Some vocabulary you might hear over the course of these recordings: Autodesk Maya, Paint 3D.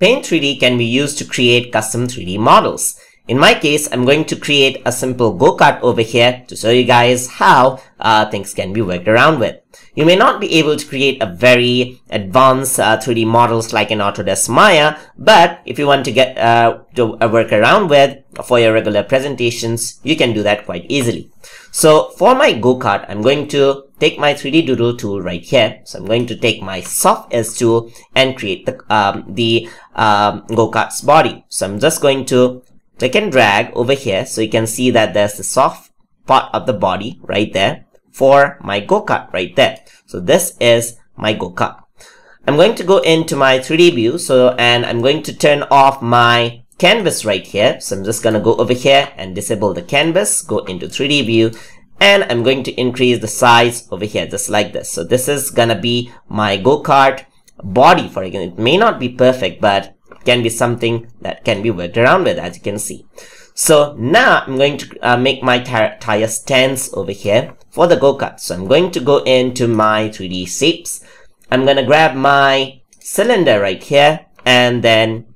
Paint 3D can be used to create custom 3D models. In my case, I'm going to create a simple go-kart over here to show you guys how things can be worked around with. You may not be able to create a very advanced 3D models like in Autodesk Maya, but if you want to get work around with for your regular presentations, you can do that quite easily. So for my go-kart, I'm going to take my 3D doodle tool right here. So I'm going to take my soft S tool and create the go-kart's body. So I'm just going to click and drag over here, so you can see that there's the soft part of the body right there for my go-kart right there. So this is my go-kart. I'm going to go into my 3D view, and I'm going to turn off my canvas right here. So I'm just going to go over here and disable the canvas, go into 3D view, and I'm going to increase the size over here just like this. So this is going to be my go-kart body. For again, it may not be perfect, but can be something that can be worked around with, as you can see. So now I'm going to make my tire stance over here for the go-kart. So I'm going to go into my 3D shapes. I'm going to grab my cylinder right here and then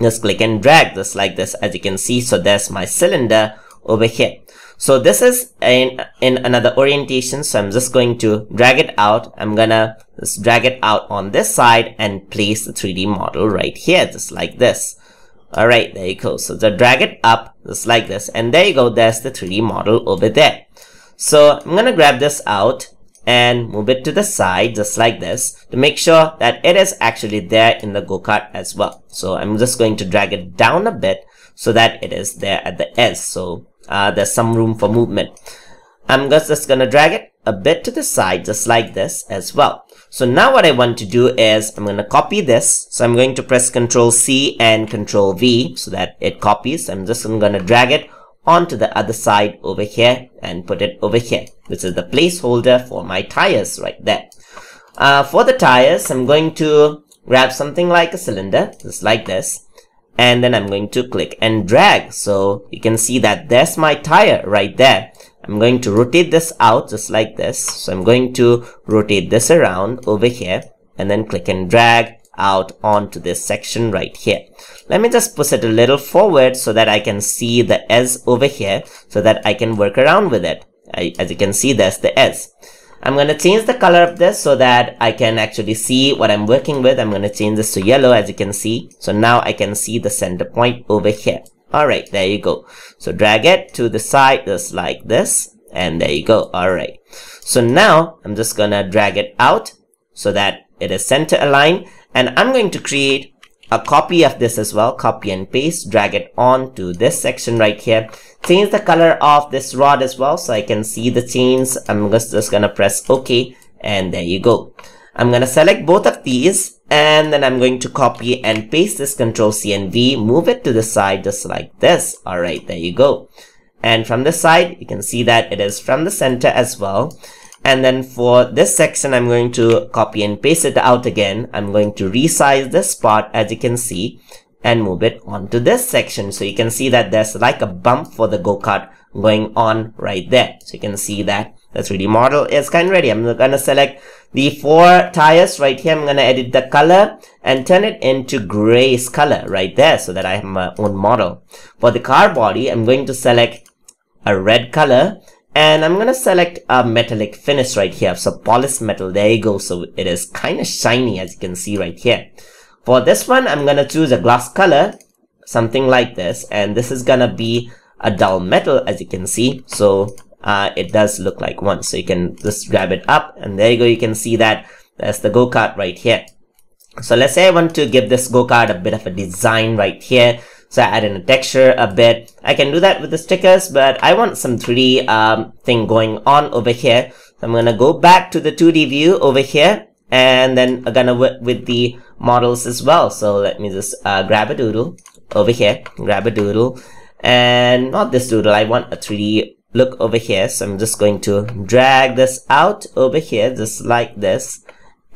just click and drag just like this, as you can see. So there's my cylinder over here. So this is in another orientation. So I'm just going to drag it out. I'm going to just drag it out on this side and place the 3D model right here, just like this. All right, there you go. So just drag it up just like this. And there you go. There's the 3D model over there. So I'm going to grab this out and move it to the side just like this to make sure that it is actually there in the go-kart as well. So I'm just going to drag it down a bit so that it is there at the edge. So there's some room for movement. I'm just going to drag it a bit to the side just like this as well. So now what I want to do is I'm going to copy this. So I'm going to press Ctrl C and Ctrl V so that it copies. I'm just going to drag it onto the other side over here and put it over here, which is the placeholder for my tires right there. For the tires, I'm going to grab something like a cylinder just like this. And then I'm going to click and drag. So you can see that there's my tire right there. I'm going to rotate this out just like this. So I'm going to rotate this around over here and then click and drag out onto this section right here. Let me just push it a little forward so that I can see the S over here so that I can work around with it. As you can see, there's the S. I'm going to change the color of this so that I can actually see what I'm working with. I'm going to change this to yellow, as you can see. So now I can see the center point over here. All right, there you go. So drag it to the side just like this. And there you go. All right. So now I'm just going to drag it out so that it is center aligned. And I'm going to create a copy of this as well. Copy and paste. Drag it on to this section right here. Change the color of this rod as well so I can see the chains. I'm just going to press OK and there you go. I'm going to select both of these and then I'm going to copy and paste this Ctrl C and V. Move it to the side just like this. All right, there you go. And from this side, you can see that it is from the center as well. And then for this section, I'm going to copy and paste it out again. I'm going to resize this part as you can see and move it onto this section. So you can see that there's like a bump for the go-kart going on right there. So you can see that the 3D model is kind of ready. I'm going to select the 4 tires right here. I'm going to edit the color and turn it into grayish color right there so that I have my own model. For the car body, I'm going to select a red color and I'm going to select a metallic finish right here. So polished metal, there you go. So it is kind of shiny as you can see right here. For this one, I'm going to choose a glass color, something like this. And this is going to be a dull metal, as you can see. So it does look like one. So you can just grab it up. And there you go. You can see that there's the go-kart right here. So let's say I want to give this go-kart a bit of a design right here. So I add in a texture a bit. I can do that with the stickers, but I want some 3D thing going on over here. So I'm going to go back to the 2D view over here. And then I'm going to work with the models as well. So let me just grab a doodle over here. Grab a doodle. And not this doodle. I want a 3D look over here. So I'm just going to drag this out over here just like this.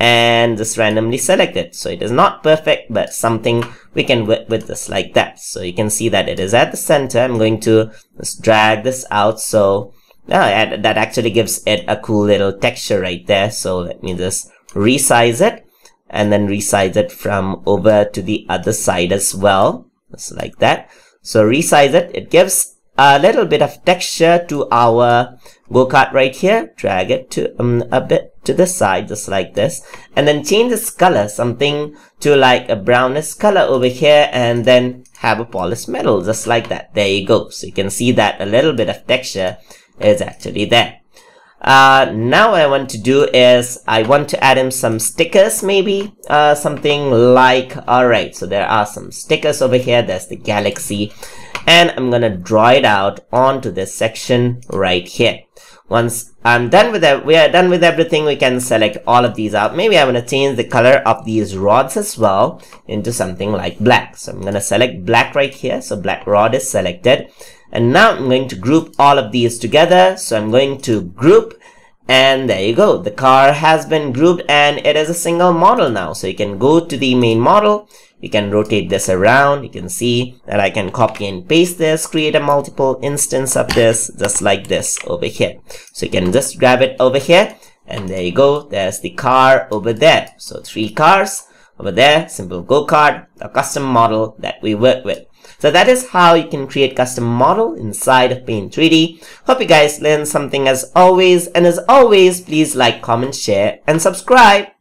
And just randomly select it. So it is not perfect, but something we can work with just like that. So you can see that it is at the center. I'm going to just drag this out. So that actually gives it a cool little texture right there. So let me just resize it. and then resize it from over to the other side as well, just like that. So resize it. It gives a little bit of texture to our go-kart right here. Drag it to a bit to the side, just like this, and then change this color something to like a brownish color over here, and then have a polished metal, just like that. There you go. So you can see that a little bit of texture is actually there. Now what I want to do is I want to add in some stickers, maybe something like, alright, so there are some stickers over here. There's the galaxy, and I'm gonna draw it out onto this section right here. Once I'm done with that, we are done with everything, we can select all of these out. Maybe I want to change the color of these rods as well into something like black. So I'm gonna select black right here, so black rod is selected. And now I'm going to group all of these together. So I'm going to group, and there you go. The car has been grouped and it is a single model now. So you can go to the main model. You can rotate this around. You can see that I can copy and paste this, create a multiple instance of this, just like this over here. So you can just grab it over here, and there you go. There's the car over there. So 3 cars over there, simple go-kart, a custom model that we work with. So that is how you can create custom model inside of Paint 3D. Hope you guys learned something as always. And as always, please like, comment, share, and subscribe.